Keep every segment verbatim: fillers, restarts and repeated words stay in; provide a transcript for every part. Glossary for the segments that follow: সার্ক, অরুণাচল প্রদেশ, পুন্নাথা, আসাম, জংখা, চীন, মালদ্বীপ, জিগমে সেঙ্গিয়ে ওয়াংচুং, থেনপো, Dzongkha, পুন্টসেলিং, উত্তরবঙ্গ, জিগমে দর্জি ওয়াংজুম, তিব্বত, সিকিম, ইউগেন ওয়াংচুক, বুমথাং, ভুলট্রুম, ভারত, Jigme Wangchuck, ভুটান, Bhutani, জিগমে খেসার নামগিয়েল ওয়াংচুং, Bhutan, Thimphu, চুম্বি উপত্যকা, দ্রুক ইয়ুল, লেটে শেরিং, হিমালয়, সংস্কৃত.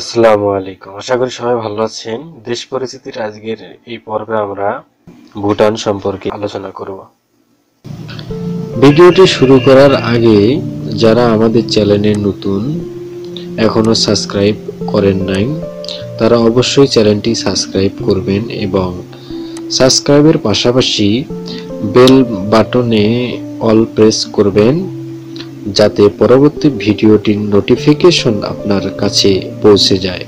আসসালামু আলাইকুম, আশা করি সবাই ভালো আছেন। দেশ পরিচিতির আজকের এই পর্বে আমরা ভুটান সম্পর্কে আলোচনা করব। ভিডিওটি শুরু করার আগে যারা আমাদের চ্যানেলে নতুন এখনো সাবস্ক্রাইব করেন নাই তারা অবশ্যই চ্যানেলটি সাবস্ক্রাইব করবেন এবং সাবস্ক্রাইবের পাশাপাশি বেল বাটনে অল প্রেস করবেন যাতে পরবর্তী ভিডিওটির নোটিফিকেশন আপনার কাছে পৌঁছে যায়।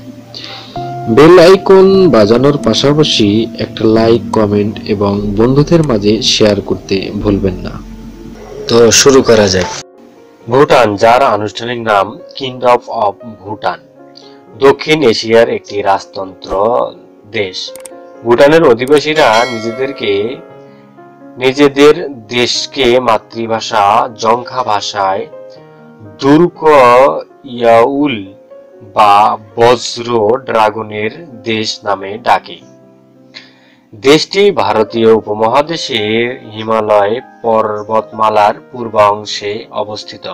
বেল আইকন বাজানোর পাশাপাশি একটা লাইক, কমেন্ট এবং বন্ধুদের মাঝে শেয়ার করতে ভুলবেন না। তো শুরু করা যাক। ভুটান, যার আনুষ্ঠানিক নাম কিংডম অফ ভুটান, দক্ষিণ এশিয়ার একটি রাজতন্ত্র দেশ। ভুটানের অধিবাসীরা নিজেদেরকে নিজেদের দেশকে মাতৃভাষা জংখা ভাষায় দ্রুক ইয়াউল বা বজ্র ড্রাগনের দেশ নামে ডাকে। দেশটি ভারতীয় উপমহাদেশের হিমালয় পর্বতমালার পূর্বাংশে অবস্থিত।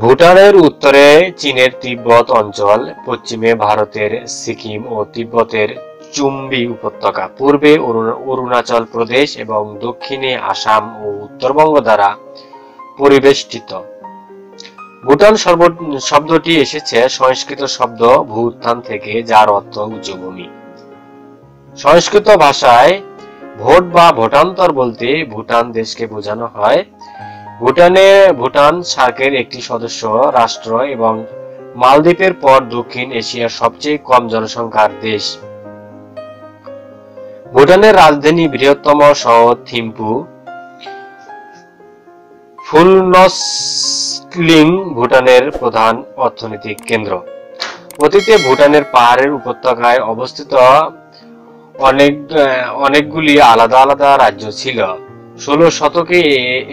ভুটানের উত্তরে চীনের তিব্বত অঞ্চল, পশ্চিমে ভারতের সিকিম ও তিব্বতের চুম্বি উপত্যকা, পূর্বে অরুণাচল প্রদেশ এবং দক্ষিণে আসাম ও উত্তরবঙ্গ দ্বারা পরিবেষ্টিত। ভুটান শব্দটি এসেছে সংস্কৃত শব্দ ভূতান থেকে, যার অর্থ উচ্চভূমি। সংস্কৃত ভাষায় ভোট বা ভোটান্তর বলতে ভুটান দেশকে বোঝানো হয়। ভুটানে ভুটান সার্কের একটি সদস্য রাষ্ট্র এবং মালদ্বীপের পর দক্ষিণ এশিয়ার সবচেয়ে কম জনসংখ্যার দেশ। ভুটানের রাজধানী বৃহত্তম শহর থিম্পু। পুন্টসেলিং ভুটানের প্রধান অর্থনৈতিক কেন্দ্র। অতীতে ভুটানের পাহাড়ের উপত্যকায় অবস্থিত অনেক অনেকগুলি আলাদা আলাদা রাজ্য ছিল। ষোলো শতকে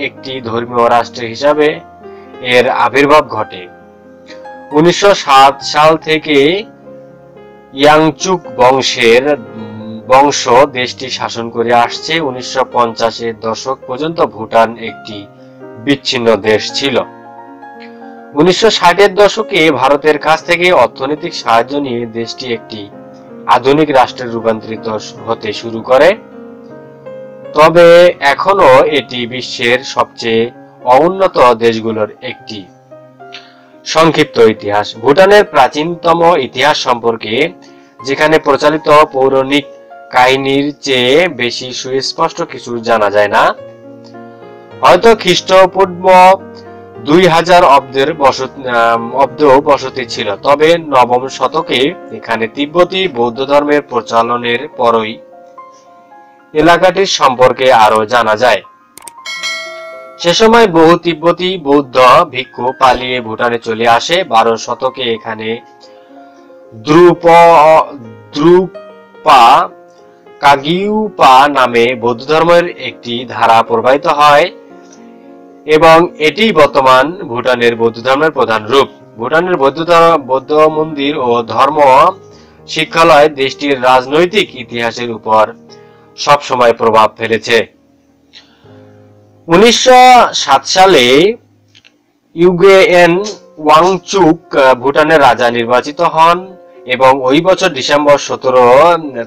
একটি ধর্মীয় রাষ্ট্র হিসাবে এর আবির্ভাব ঘটে। উনিশশো সাত সাল থেকে ইয়াংচুক বংশের বংশ দেশটি শাসন করে আসছে। উনিশশো পঞ্চাশের দশক পর্যন্ত ভুটান একটি বিচ্ছিন্ন দেশ ছিল। উনিশশো ষাটের দশকে ভারতের কাছ থেকে অর্থনৈতিক সাহায্য নিয়ে দেশটি একটি আধুনিক রাষ্ট্রে রূপান্তরিত হতে শুরু করে। তবে এখনো এটি বিশ্বের সবচেয়ে অনুন্নত দেশগুলোর একটি। সংক্ষিপ্ত ইতিহাস। ভুটানের প্রাচীনতম ইতিহাস সম্পর্কে যেখানে প্রচলিত পৌরাণিক কাহিনীর চেয়ে বেশি সুস্পষ্ট কিছু জানা যায় না। হয়তো খ্রিস্টপূর্ব দুই হাজার অব্দের বসতি অব্দেও বসতি ছিল, তবে নবম শতকে এখানে তিব্বতী বৌদ্ধ ধর্মের প্রচলনের পরই এলাকাটির সম্পর্কে আরো জানা যায়। সে সময় বহু তিব্বতী বৌদ্ধ ভিক্ষু পালিয়ে ভুটানে চলে আসে। বারো শতকে এখানে দ্রুপ দ্রুপা কাগিউপা নামে বৌদ্ধ ধর্মের একটি ধারা প্রবাহিত হয় এবং এটি বর্তমান ভুটানের বৌদ্ধ ধর্মের প্রধান রূপ। ভুটানের বৌদ্ধ বৌদ্ধ মন্দির ও ধর্ম শিক্ষালয় দেশটির রাজনৈতিক ইতিহাসের উপর সবসময় প্রভাব ফেলেছে। উনিশশো সাত সালে ইউগেন ওয়াংচুক ভুটানের রাজা নির্বাচিত হন এবং ওই বছর ডিসেম্বর সতেরো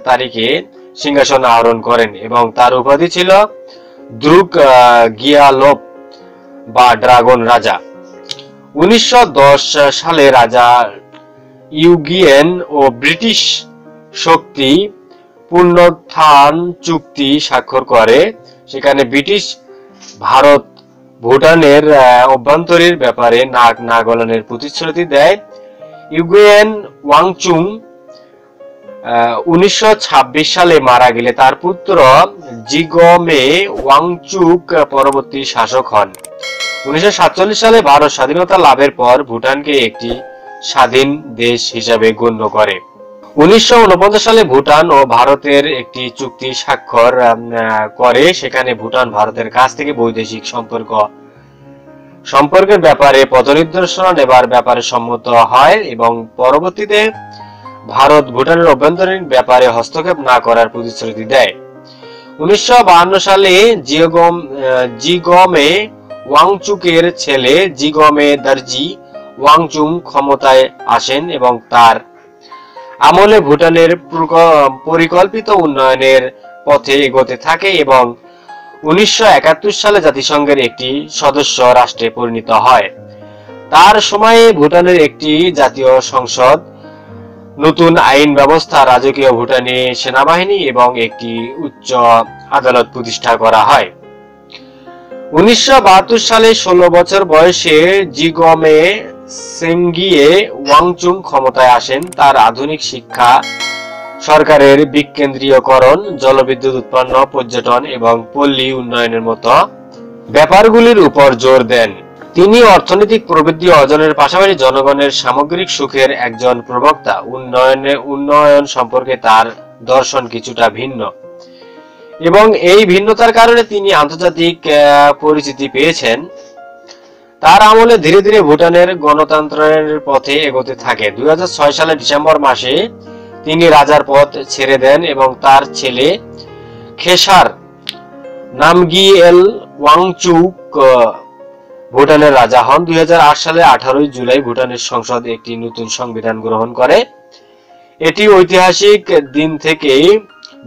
তারিখে সিংহাসন আরোহণ করেন এবং তার উপাধি ছিল দ্রুক গিয়ালোপ বা ড্রাগন রাজা। উনিশশো দশ সালে রাজা ইউগিয়েন ও ব্রিটিশ শক্তি পুনরুত্থান চুক্তি স্বাক্ষর করে। সেখানে ব্রিটিশ ভারত ভুটানের অভ্যন্তরীণ ব্যাপারে নাক না গলানোর প্রতিশ্রুতি দেয়। ইউগেন ওয়াংচুং উনিশশো ছাব্বিশ সালে মারা গেলে তার পুত্র জিগমে ওয়াংচুক পরবর্তী শাসক হন। উনিশশো সাতচল্লিশ সালে ভারত স্বাধীনতা লাভের পর ভুটানকে একটি স্বাধীন দেশ হিসাবে গণ্য করে। উনিশশো উনপঞ্চাশ সালে ভুটান ও ভারতের একটি চুক্তি স্বাক্ষর করে। সেখানে ভুটান ভারতের কাছ থেকে বৈদেশিক সম্পর্ক সম্পর্কের ব্যাপারে পথনির্দেশনা নেবার ব্যাপারে সম্মত হয় এবং পরবর্তীতে ভারত ভুটানের অভ্যন্তরীণ ব্যাপারে হস্তক্ষেপ না করার প্রতিশ্রুতি দেয়। উনিশশো বাহান্ন সালে জিগমে ওয়াংচুকের ছেলে জিগমে দর্জি ওয়াংজুম ক্ষমতায় আসেন এবং তার আমলে ভুটানের পরিকল্পিত উন্নয়নের পথে এগোতে থাকে এবং উনিশশো একাত্তর সালে জাতিসংঘের একটি সদস্য রাষ্ট্রে পরিণত হয়। তার সময়ে ভুটানের একটি জাতীয় সংসদ, নতুন আইন ব্যবস্থা, রাজকীয় ভুটানি সেনাবাহিনী এবং একটি উচ্চ আদালত প্রতিষ্ঠা করা হয়। উনিশশো বাহাত্তর সালে ষোলো বছর বয়সে জিগমে সেঙ্গিয়ে ওয়াংচুং ক্ষমতায় আসেন। তার আধুনিক শিক্ষা, সরকারের বিকেন্দ্রীয়করণ, জলবিদ্যুৎ উৎপন্ন, পর্যটন এবং পল্লী উন্নয়নের মতো ব্যাপারগুলির উপর জোর দেন। তিনি অর্থনৈতিক প্রবৃদ্ধি অর্জনের পাশাপাশি জনগণের সামগ্রিক সুখের একজন প্রবক্তা। উন্নয়নে উন্নয়ন সম্পর্কে তার দর্শন কিছুটা ভিন্ন এবং এই ভিন্নতার কারণে তিনি আন্তর্জাতিক পরিচিতি পেয়েছেন। তার আমলে ধীরে ধীরে ভুটানের গণতন্ত্রের পথে এগোতে থাকে। দুই হাজার ছয় সালের ডিসেম্বর মাসে তিনি রাজার পদ ছেড়ে দেন এবং তার ছেলে খেসার নামগিয়েল ওয়াংচুক ভুটানের রাজা হন। দুই হাজার আট সালে আঠারোই জুলাই ভুটানের সংসদ একটি নতুন সংবিধান গ্রহণ করে। এটি ঐতিহাসিক দিন থেকেই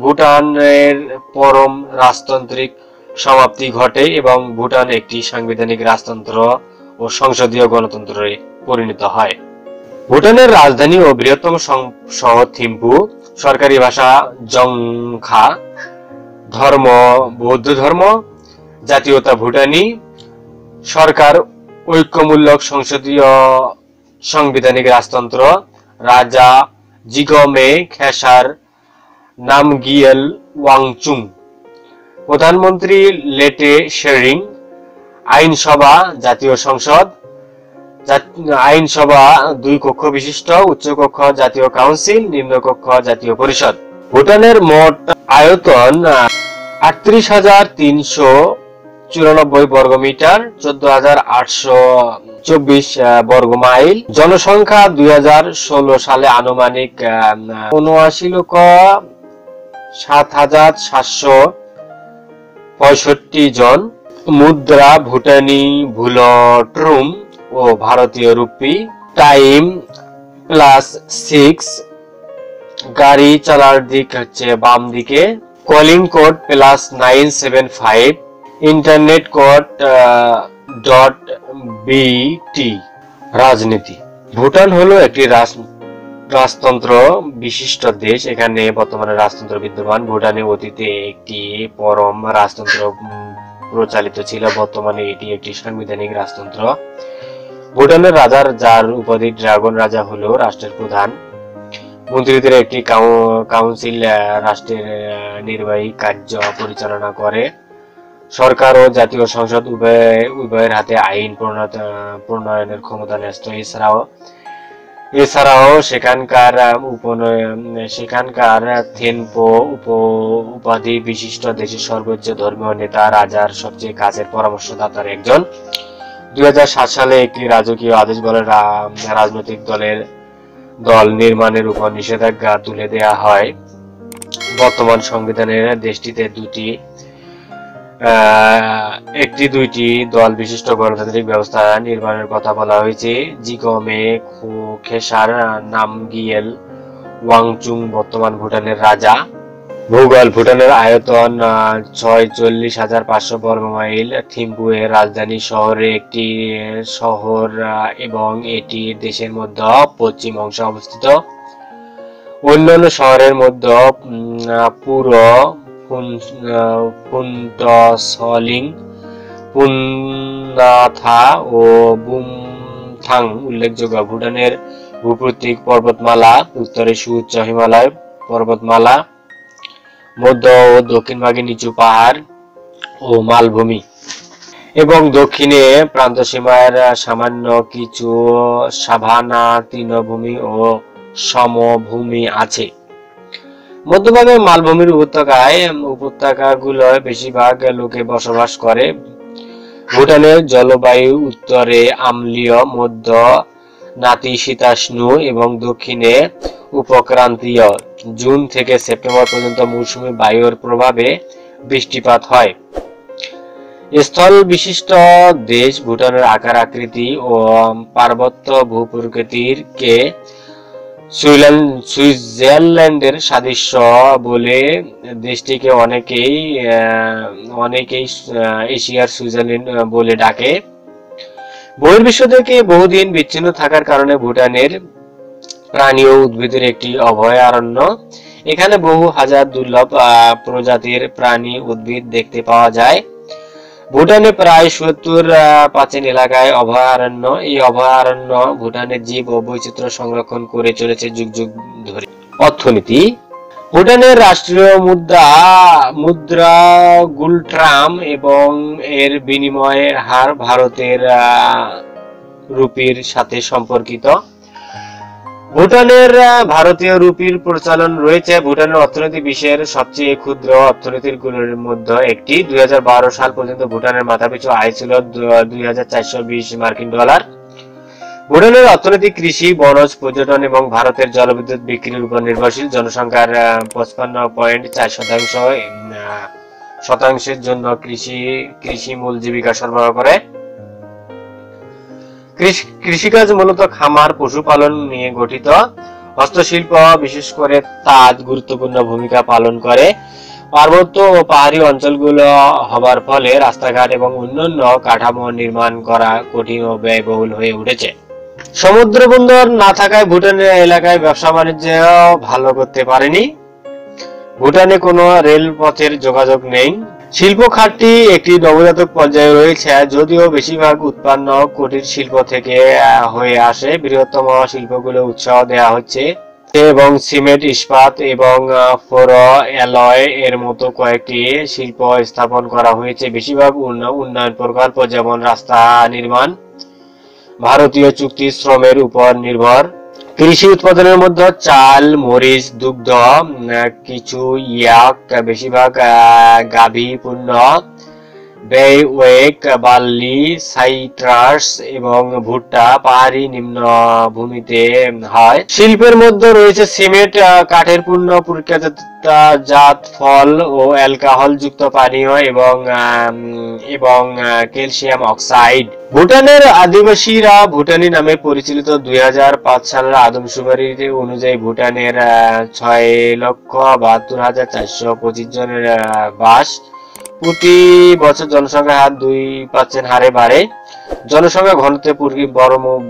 ভুটানের পরম রাজতান্ত্রিক সমাপ্তি ঘটে এবং ভুটান একটি সাংবিধানিক রাজতন্ত্র ও সংসদীয় গণতন্ত্রে পরিণত হয়। ভুটানের রাজধানী ও বৃহত্তম শহর থিম্পু, সরকারি ভাষা জংখা, ধর্ম বৌদ্ধ ধর্ম, জাতীয়তা ভুটানি, সরকার ঐক্যমূলক সংসদীয় সাংবিধানিক রাজতন্ত্র, রাজা জিগমে খেসার নামগিয়েল ওয়াংচুং, প্রধানমন্ত্রী লেটে শেরিং, আইনসভা, জাতীয় সংসদ, আইনসভা দুই কক্ষ বিশিষ্ট, উচ্চকক্ষ জাতীয় কাউন্সিল, নিম্নকক্ষ জাতীয় পরিষদ। ভুটানের মোট আয়তন আটত্রিশ হাজার তিনশো চুরানব্বই বর্গ মিটার, চোদ্দ হাজার আটশো চব্বিশ বর্গ মাইল। জনসংখ্যা দুই হাজার ষোলো সালে আনুমানিক উনআশি লক্ষ সাত হাজার সাতশো পঁয়ষট্টি জন। মুদ্রা ভুটানি ভুলট্রুম ও ভারতীয় রুপি। টাইম প্লাস সিক্স, গাড়ি চালার দিক হচ্ছে বাম দিকে। Calling code plus nine seven five, internet code dot B. রাজনীতি। ভুটান হলো একটি রাজতন্ত্র বিশিষ্ট দেশ। এখানে বর্তমানে রাজতন্ত্র বিদ্যমান। ভুটানে অতীতে একটি পরম রাজতন্ত্র প্রচালিত ছিল, বর্তমানে এটি একটি সাংবিধানিক রাজতন্ত্র। ভুটানের রাজার, যার উপাধি ড্রাগন রাজা, হলো রাষ্ট্রের প্রধান। মন্ত্রীদের একটি কাউন্সিল রাষ্ট্রের নির্বাহী কার্য পরিচালনা করে। সরকার ও জাতীয় সংসদ উভয় উভয়ের হাতে আইন প্রণয়নের ক্ষমতা ন্যস্ত। এছাড়াও এছাড়াও সেখানকার সেখানকার থেনপো উপ উপাধি বিশিষ্ট দেশের সর্বোচ্চ ধর্মীয় নেতা, রাজার সবচেয়ে কাছের পরামর্শদাতার একজন। দুই হাজার সাত সালে একটি রাজকীয় আদেশ বলে রাজনৈতিক দলের দল নির্মাণের উপর নিষেধাজ্ঞা তুলে দেয়া হয়। বর্তমান সংবিধানের দেশটিতে দুটি একটি দুইটি দল বিশিষ্ট গণতান্ত্রিক ব্যবস্থা নির্মাণের কথা বলা হয়েছে। জিগমে খেসার নামগিয়েল ওয়াংচুং বর্তমান ভুটানের রাজা। ভূগোল। ভুটানের আয়তন ছয় চল্লিশ হাজার পাঁচশো বর্গ মাইল। থিম্পু এর রাজধানী শহরে একটি শহর এবং এটি দেশের মধ্যে পশ্চিম অংশে অবস্থিত। অন্যান্য শহরের মধ্যে পুরো পুন্তসলিং, পুন্নাথা ও বুমথাং উল্লেখযোগ্য। ভুটানের ভূপ্রকৃতিক পর্বতমালা, উত্তরে সুউচ্চ হিমালয় পর্বতমালা, মধ্য ও দক্ষিণ ভাগে নিচু পাহাড় ও মালভূমি এবং দক্ষিণে প্রান্তসীমার সামান্য কিছু সাভানা, তৃণভূমি ও সমভূমি আছে। মধ্যভাগে মালভূমির উপত্যকায় উপত্যকাগুলো বেশিরভাগ লোকে বসবাস করে। ভুটানের জলবায়ু উত্তরে আম্লীয়, মধ্য নাতিশীতোষ্ণ এবং দক্ষিণে উপক্রান্তীয়। জুন থেকে সেপ্টেম্বর পর্যন্ত মৌসুমী বায়ুর প্রভাবে বৃষ্টিপাত হয়। स्थल विशिष्ट देश भूटान आकार आकृति और पार्वत्य भूप्रकृतिर के সুইজারল্যান্ডের সাদৃশ্য বলে দেশটিকে অনেকেই অনেকেই এশিয়ার সুইজারল্যান্ড বলে ডাকে। বহির্বিশ্ব থেকে বহুদিন বিচ্ছিন্ন থাকার কারণে ভুটানের প্রাণী ও উদ্ভিদের একটি অভয়ারণ্য। এখানে বহু হাজার দুর্লভ প্রজাতির প্রাণী উদ্ভিদ দেখতে পাওয়া যায়। ভুটানে প্রায় সত্তর পার্সেন্ট এলাকায় অভয়ারণ্য। এই অভয়ারণ্য ভুটানের জীব ও বৈচিত্র্য সংরক্ষণ করে চলেছে যুগ যুগ ধরে। অর্থনীতি। ভুটানের রাষ্ট্রীয় মুদ্রা মুদ্রা গুলট্রাম এবং এর বিনিময়ের হার ভারতের রুপির সাথে সম্পর্কিত। ভুটানের ভারতীয় রুপির প্রচলন রয়েছে। ভুটানের অর্থনীতি বিশ্বের সবচেয়ে ক্ষুদ্র অর্থনীতিগুলোর মধ্যে একটি। দুই হাজার বারো সাল পর্যন্ত ভুটানের মাথাপিছু আয় ছিল দুই হাজার চারশো বিশ মার্কিন ডলার। ভুটানের অর্থনীতি কৃষি, বনজ, পর্যটন এবং ভারতের জলবিদ্যুৎ বিক্রির উপর নির্ভরশীল। জনসংখ্যার পঁচপান্ন পয়েন্ট চার শতাংশ শতাংশের জন্য কৃষি কৃষি মূল জীবিকা সরবরাহ করে। কৃষিকাজ মূলত খামার, পশুপালন নিয়ে গঠিত। হস্তশিল্প, বিশেষ করে তাঁত, গুরুত্বপূর্ণ ভূমিকা পালন করে। পার্বত্য ও পাহাড়ি অঞ্চলগুলো হবার ফলে রাস্তাঘাট এবং অন্যান্য কাঠামো নির্মাণ করা কঠিন ও ব্যয়বহুল হয়ে উঠেছে। সমুদ্র বন্দর না থাকায় ভুটানের এলাকায় ব্যবসা বাণিজ্য ভালো করতে পারেনি। ভুটানে কোনো রেলপথের যোগাযোগ নেই। শিল্প খাতটি একটি নবজাতক পর্যায়ে রয়েছে, যদিও বেশিরভাগ উৎপন্ন কুটির শিল্প থেকে হয়ে আসে। বৃহত্তম শিল্পগুলো উৎসাহ দেওয়া হচ্ছে এবং সিমেন্ট, ইস্পাত এবং ফ্লোর অ্যালয় এর মতো কয়েকটি শিল্প স্থাপন করা হয়েছে। বেশিরভাগ উন্নয়ন প্রকল্প, যেমন রাস্তা নির্মাণ, ভারতীয় চুক্তি শ্রমের উপর নির্ভর। কৃষি উৎপাদনের মধ্যে চাল, মরিচ, দুগ্ধ, কিছু ইয়াক, বেশিরভাগ গাভী পণ্য, বেওয়েক, বার্লি, সাইট্রাস এবং ভুট্টা পাহাড়ি নিম্নভূমিতে হয়। শিল্পের মধ্যে রয়েছে সিমেন্ট, কাঠের পণ্য, প্রক্রিয়াজাত ফল ও অ্যালকোহল যুক্ত পানীয় এবং এবং ক্যালসিয়াম অক্সাইড। ভুটানের আদিবাসীরা ভুটানি নামে পরিচিত। দুই হাজার পাঁচ সালের আদমশুমারি অনুযায়ী ভুটানের ছয় লক্ষ বাহাত্তর হাজার চারশো পঁচিশ জনের বাস। প্রতি বছর জনসংখ্যা দুই পার্সেন্ট হারে বাড়ে। জনসংখ্যা ঘনত্বে প্রতি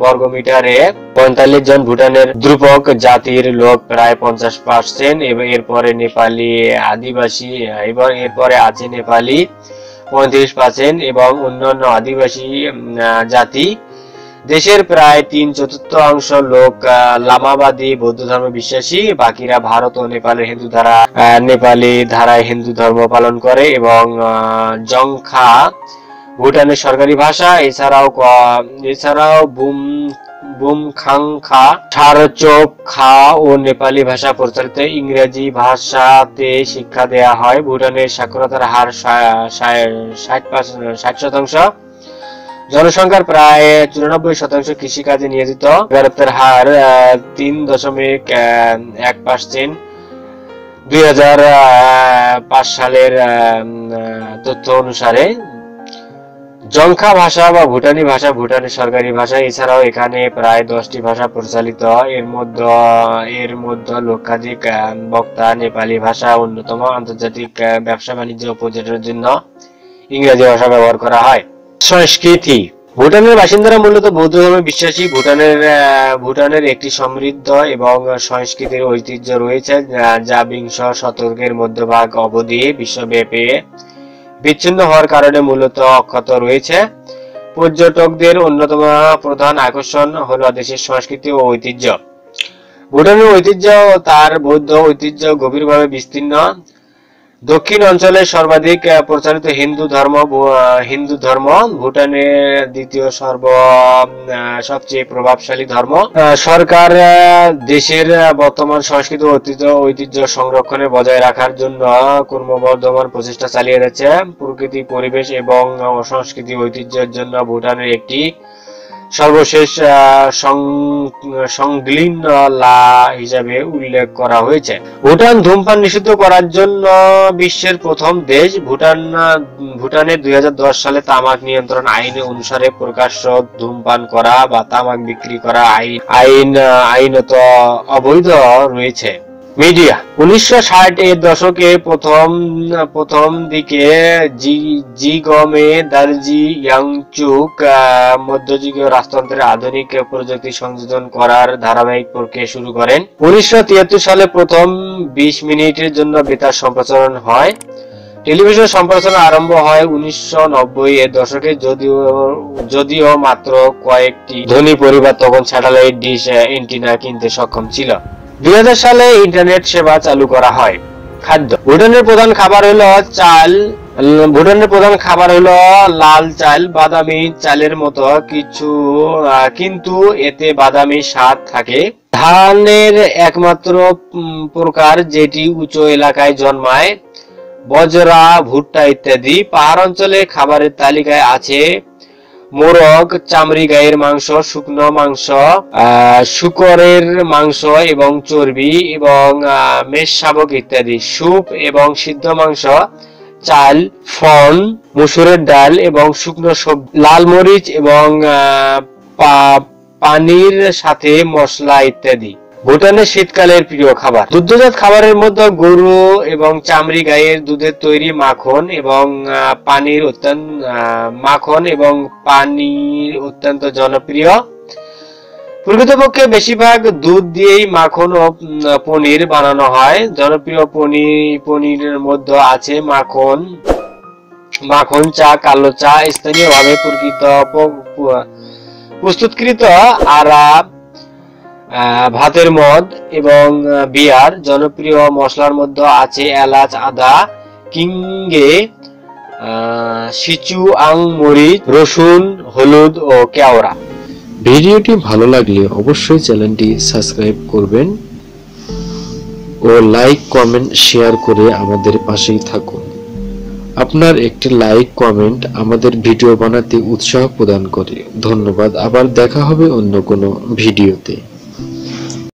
বর্গ মিটারে পঁয়তাল্লিশ জন। ভুটানের দ্রুপক জাতির লোক প্রায় পঞ্চাশ পার্সেন্ট। এরপরে নেপালি আদিবাসী, এবার এরপরে আছে নেপালি পঁয়ত্রিশ পার্সেন্ট এবং অন্যান্য আদিবাসী জাতি। দেশের প্রায় তিন চতুর্থাংশ লোক লামাবাদী বৌদ্ধ ধর্ম বিশ্বাসী। বাকিরা ভারত ও নেপালের হিন্দু ধারা নেপালি ধারায় হিন্দু ধর্ম পালন করে এবং জংখা ভুটানের সরকারি ভাষা। এছাড়াও এছাড়াও বুম বুমখাংখা, থারচোপখা ও নেপালি ভাষা প্রচলিত। ইংরেজি ভাষাতে শিক্ষা দেয়া হয়। ভুটানের সাক্ষরতার হার ষাট শতাংশ। জনসংখ্যার প্রায় চুরানব্বই শতাংশ কৃষিকাজে নিয়োজিত। বেকারত্বের হার তিন দশমিক এক পার্সেন্ট। দুই হাজার পাঁচ সালের তথ্য অনুসারে জংখা ভাষা বা ভুটানি ভাষা ভুটানের সরকারি ভাষা। এছাড়াও এখানে প্রায় দশটি ভাষা প্রচলিত। এর মধ্যে এর মধ্যে লক্ষাধিক বক্তা। নেপালি ভাষা অন্যতম। আন্তর্জাতিক ব্যবসা বাণিজ্য ও পর্যটনের জন্য ইংরেজি ভাষা ব্যবহার করা হয়। সংস্কৃতি। ভুটানের বাসিন্দারা মূলত বৌদ্ধ ধর্মে বিশ্বাসী। ভুটানের ভুটানের একটি সমৃদ্ধ এবং সংস্কৃতির ঐতিহ্য রয়েছে, যা বিংশ শতকের মধ্যভাগ অবধি বিশ্বব্যাপী বিচ্ছিন্ন হওয়ার কারণে মূলত অক্ষত রয়েছে। পর্যটকদের অন্যতম প্রধান আকর্ষণ হল দেশের সংস্কৃতি ও ঐতিহ্য। ভুটানের ঐতিহ্য ও তার বৌদ্ধ ঐতিহ্য গভীরভাবে বিস্তীর্ণ। দক্ষিণ অঞ্চলে সর্বাধিক প্রচারিত হিন্দু ধর্ম হিন্দু ধর্ম ভুটানের দ্বিতীয় সর্ব সবচেয়ে প্রভাবশালী ধর্ম। সরকার দেশের বর্তমান সংস্কৃতি ঐতিহ্য ঐতিহ্য সংরক্ষণে বজায় রাখার জন্য ক্রমবর্ধমান প্রচেষ্টা চালিয়ে যাচ্ছে। প্রকৃতি, পরিবেশ এবং সংস্কৃতি ঐতিহ্যের জন্য ভুটানের একটি সর্বশেষ সংগ্লিন লা হিসাবে উল্লেখ করা হয়েছে। ভুটান ধূমপান নিষিদ্ধ করার জন্য বিশ্বের প্রথম দেশ। ভুটান ভুটানে দুই হাজার দশ সালে তামাক নিয়ন্ত্রণ আইন অনুসারে প্রকাশ্য ধূমপান করা বা তামাক বিক্রি করা আইন আইন আইনত অবৈধ রয়েছে। মিডিয়া উনিশশো ষাট এর দশকে প্রথম প্রথম দিকে জিগমে দর্জি ইয়াংচুক মধ্যযুগীয় রাজতন্ত্রের আধুনিক প্রযুক্তি সংযোজন করার ধারাবাহিক প্রক্রিয়া শুরু করেন। উনিশশো তিয়াত্তর সালে প্রথম বিশ মিনিটের জন্য বেতার সম্প্রচারণ হয়। টেলিভিশন সম্প্রচারণ আরম্ভ হয় উনিশশো নব্বই এর দশকে, যদিও যদিও মাত্র কয়েকটি ধনী পরিবার তখন স্যাটেলাইট ডিশ এন্টিনা কিনতে সক্ষম ছিল। দুই হাজার সালে ইন্টারনেট সেবা চালু করা হয়। খাদ্য ভুটানের প্রধান খাবার হইল চাল। ভুটানের প্রধান খাবার হইল লাল চাল, বাদামি চালের মতো কিছু, কিন্তু এতে বাদামি স্বাদ থাকে। ধানের একমাত্র প্রকার যেটি উঁচু এলাকায় জন্মায়, বজরা, ভুট্টা ইত্যাদি। পাহাড় অঞ্চলে খাবারের তালিকায় আছে মোরগ, চামড়ি গায়ের মাংস, শুকনো মাংস, শূকরের মাংস এবং চর্বি এবং মেষ শাবক ইত্যাদি। স্যুপ এবং সিদ্ধ মাংস, চাল, ফল, মুসুরের ডাল এবং শুকনো সবজি, লাল মরিচ এবং পানির সাথে মশলা ইত্যাদি। ভুটানের শীতকালের প্রিয় খাবার। দুগ্ধজাত খাবারের মধ্যে গরু এবং চামড়ি গায়ের দুধের তৈরি মাখন এবং পানির অত্যন্ত মাখন এবং পানির অত্যন্ত জনপ্রিয়। প্রকৃতপক্ষে বেশিরভাগ দুধ দিয়েই মাখন ও পনির বানানো হয়। জনপ্রিয় পনির পনিরের মধ্যে আছে মাখন, মাখন চা, কালো চা। স্থানীয়ভাবে প্রকৃত প্রস্তুতকৃত আরাব ভাতের মদ এবং বিয়ার। জনপ্রিয় মশলার মধ্যে আছে এলাচ, আদা, কিংগে, সিচুয়াং মরিচ, রসুন, হলুদ ও কেওড়া। ভিডিওটি ভালো লাগলে অবশ্যই চ্যানেলটি সাবস্ক্রাইব করবেন ও লাইক, কমেন্ট, শেয়ার করে আমাদের পাশেই থাকুন। আপনার একটি লাইক, কমেন্ট আমাদের ভিডিও বানাতে উৎসাহ প্রদান করে। ধন্যবাদ। আবার দেখা হবে অন্য কোনো ভিডিওতে।